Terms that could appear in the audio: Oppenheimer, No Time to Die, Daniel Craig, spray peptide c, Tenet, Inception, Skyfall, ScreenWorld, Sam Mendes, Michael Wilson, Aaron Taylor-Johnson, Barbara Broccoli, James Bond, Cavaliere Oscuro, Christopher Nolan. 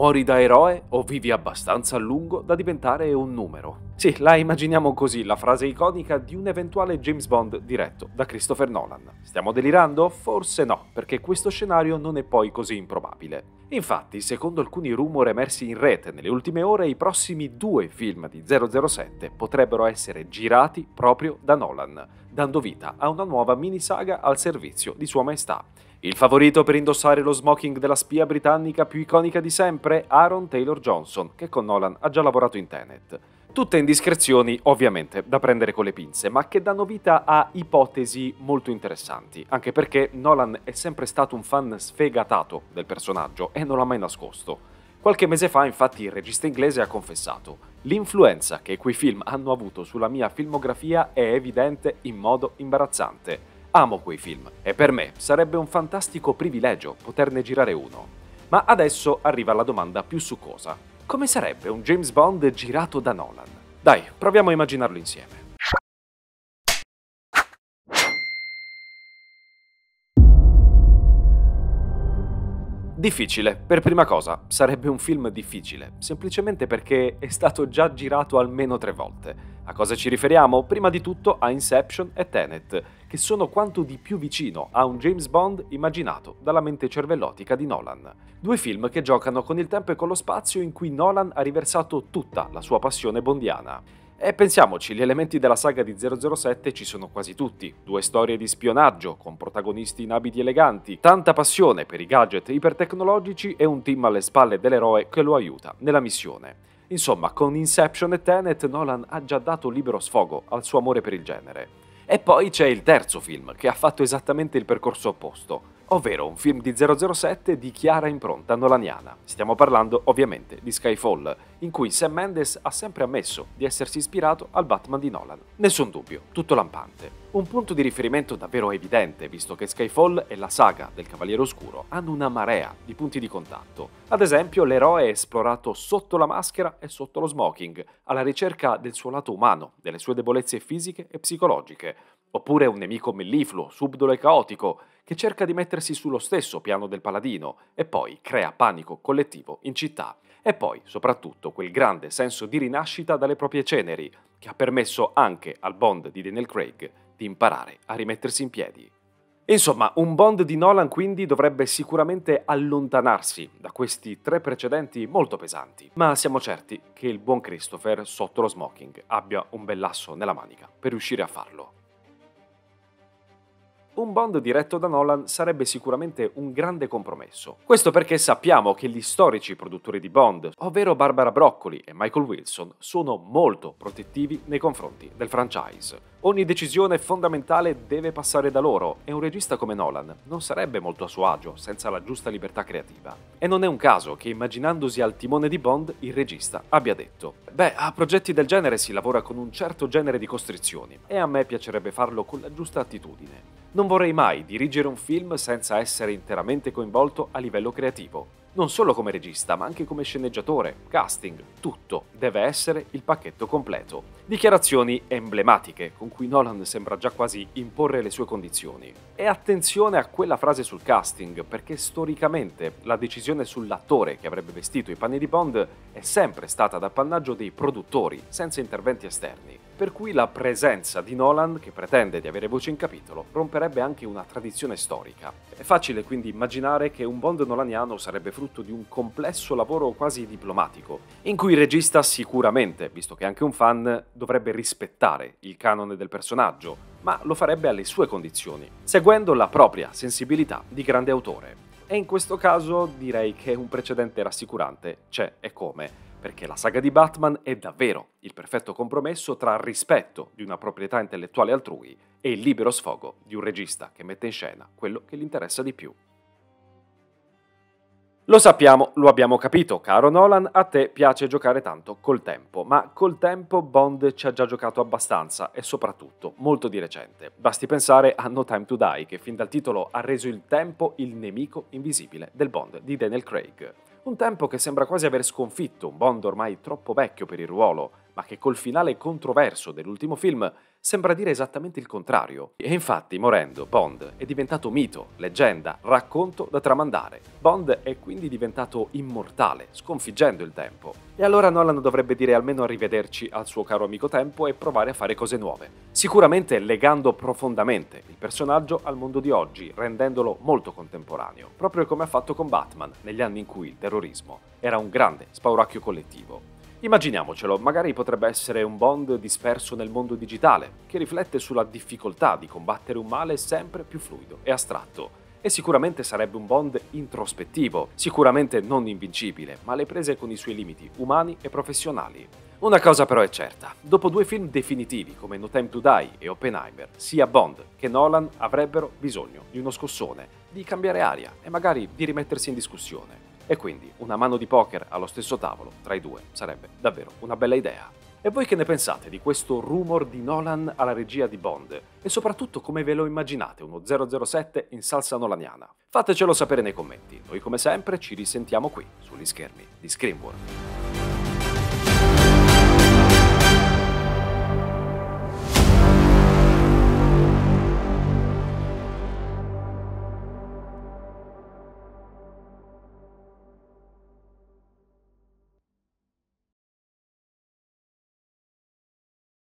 muori da eroe o vivi abbastanza a lungo da diventare un numero. Sì, la immaginiamo così, la frase iconica di un eventuale James Bond diretto da Christopher Nolan. Stiamo delirando? Forse no, perché questo scenario non è poi così improbabile. Infatti, secondo alcuni rumor emersi in rete nelle ultime ore, i prossimi due film di 007 potrebbero essere girati proprio da Nolan, dando vita a una nuova minisaga al servizio di Sua Maestà. Il favorito per indossare lo smoking della spia britannica più iconica di sempre, Aaron Taylor-Johnson, che con Nolan ha già lavorato in Tenet. Tutte indiscrezioni, ovviamente, da prendere con le pinze, ma che danno vita a ipotesi molto interessanti, anche perché Nolan è sempre stato un fan sfegatato del personaggio e non l'ha mai nascosto. Qualche mese fa, infatti, il regista inglese ha confessato: «L'influenza che quei film hanno avuto sulla mia filmografia è evidente in modo imbarazzante. Amo quei film e per me sarebbe un fantastico privilegio poterne girare uno». Ma adesso arriva la domanda più succosa. Come sarebbe un James Bond girato da Nolan? Dai, proviamo a immaginarlo insieme. Difficile, per prima cosa, sarebbe un film difficile, semplicemente perché è stato già girato almeno 3 volte. A cosa ci riferiamo? Prima di tutto a Inception e Tenet, che sono quanto di più vicino a un James Bond immaginato dalla mente cervellotica di Nolan. 2 film che giocano con il tempo e con lo spazio, in cui Nolan ha riversato tutta la sua passione bondiana. E pensiamoci, gli elementi della saga di 007 ci sono quasi tutti: 2 storie di spionaggio con protagonisti in abiti eleganti, tanta passione per i gadget ipertecnologici e un team alle spalle dell'eroe che lo aiuta nella missione. Insomma, con Inception e Tenet Nolan ha già dato libero sfogo al suo amore per il genere. E poi c'è il 3° film, che ha fatto esattamente il percorso opposto, ovvero un film di 007 di chiara impronta nolaniana. Stiamo parlando ovviamente di Skyfall, in cui Sam Mendes ha sempre ammesso di essersi ispirato al Batman di Nolan. Nessun dubbio, tutto lampante. Un punto di riferimento davvero evidente, visto che Skyfall e la saga del Cavaliere Oscuro hanno una marea di punti di contatto. Ad esempio, l'eroe è esplorato sotto la maschera e sotto lo smoking, alla ricerca del suo lato umano, delle sue debolezze fisiche e psicologiche. Oppure un nemico mellifluo, subdolo e caotico, che cerca di mettersi sullo stesso piano del paladino e poi crea panico collettivo in città. E poi, soprattutto, quel grande senso di rinascita dalle proprie ceneri, che ha permesso anche al Bond di Daniel Craig di imparare a rimettersi in piedi. Insomma, un Bond di Nolan quindi dovrebbe sicuramente allontanarsi da questi 3 precedenti molto pesanti, ma siamo certi che il buon Christopher sotto lo smoking abbia un bell'asso nella manica per riuscire a farlo. Un Bond diretto da Nolan sarebbe sicuramente un grande compromesso. Questo perché sappiamo che gli storici produttori di Bond, ovvero Barbara Broccoli e Michael Wilson, sono molto protettivi nei confronti del franchise. Ogni decisione fondamentale deve passare da loro e un regista come Nolan non sarebbe molto a suo agio senza la giusta libertà creativa. E non è un caso che, immaginandosi al timone di Bond, il regista abbia detto: «Beh, a progetti del genere si lavora con un certo genere di costrizioni e a me piacerebbe farlo con la giusta attitudine. Non vorrei mai dirigere un film senza essere interamente coinvolto a livello creativo. Non solo come regista, ma anche come sceneggiatore, casting, tutto deve essere il pacchetto completo». Dichiarazioni emblematiche, con cui Nolan sembra già quasi imporre le sue condizioni. E attenzione a quella frase sul casting, perché storicamente la decisione sull'attore che avrebbe vestito i panni di Bond è sempre stata d'appannaggio dei produttori, senza interventi esterni. Per cui la presenza di Nolan, che pretende di avere voce in capitolo, romperebbe anche una tradizione storica. È facile quindi immaginare che un Bond nolaniano sarebbe frutto di un complesso lavoro quasi diplomatico, in cui il regista sicuramente, visto che è anche un fan, dovrebbe rispettare il canone del personaggio, ma lo farebbe alle sue condizioni, seguendo la propria sensibilità di grande autore. E in questo caso direi che un precedente rassicurante c'è e come, perché la saga di Batman è davvero il perfetto compromesso tra il rispetto di una proprietà intellettuale altrui e il libero sfogo di un regista che mette in scena quello che gli interessa di più. Lo sappiamo, lo abbiamo capito, caro Nolan, a te piace giocare tanto col tempo, ma col tempo Bond ci ha già giocato abbastanza e soprattutto molto di recente. Basti pensare a No Time to Die, che fin dal titolo ha reso il tempo il nemico invisibile del Bond di Daniel Craig. Un tempo che sembra quasi aver sconfitto un Bond ormai troppo vecchio per il ruolo, ma che col finale controverso dell'ultimo film sembra dire esattamente il contrario. E infatti, morendo, Bond è diventato mito, leggenda, racconto da tramandare. Bond è quindi diventato immortale, sconfiggendo il tempo. E allora Nolan dovrebbe dire almeno arrivederci al suo caro amico tempo e provare a fare cose nuove. Sicuramente legando profondamente il personaggio al mondo di oggi, rendendolo molto contemporaneo, proprio come ha fatto con Batman, negli anni in cui il terrorismo era un grande spauracchio collettivo. Immaginiamocelo, magari potrebbe essere un Bond disperso nel mondo digitale, che riflette sulla difficoltà di combattere un male sempre più fluido e astratto. E sicuramente sarebbe un Bond introspettivo, sicuramente non invincibile, ma alle prese con i suoi limiti umani e professionali. Una cosa però è certa, dopo due film definitivi come No Time to Die e Oppenheimer, sia Bond che Nolan avrebbero bisogno di uno scossone, di cambiare aria e magari di rimettersi in discussione. E quindi una mano di poker allo stesso tavolo tra i due sarebbe davvero una bella idea. E voi che ne pensate di questo rumor di Nolan alla regia di Bond? E soprattutto come ve lo immaginate uno 007 in salsa nolaniana? Fatecelo sapere nei commenti. Noi come sempre ci risentiamo qui, sugli schermi di ScreenWorld.